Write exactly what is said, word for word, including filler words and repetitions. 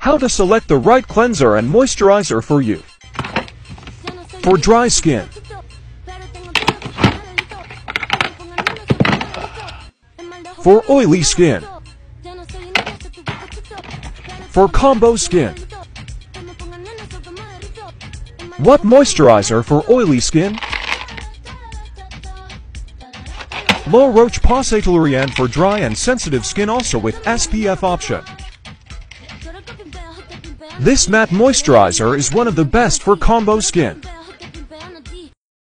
How to select the right cleanser and moisturizer for you. For dry skin, for oily skin, for combo skin. What moisturizer for oily skin? La Roche Posay Toleriane for dry and sensitive skin, also with S P F option. This matte moisturizer is one of the best for combo skin.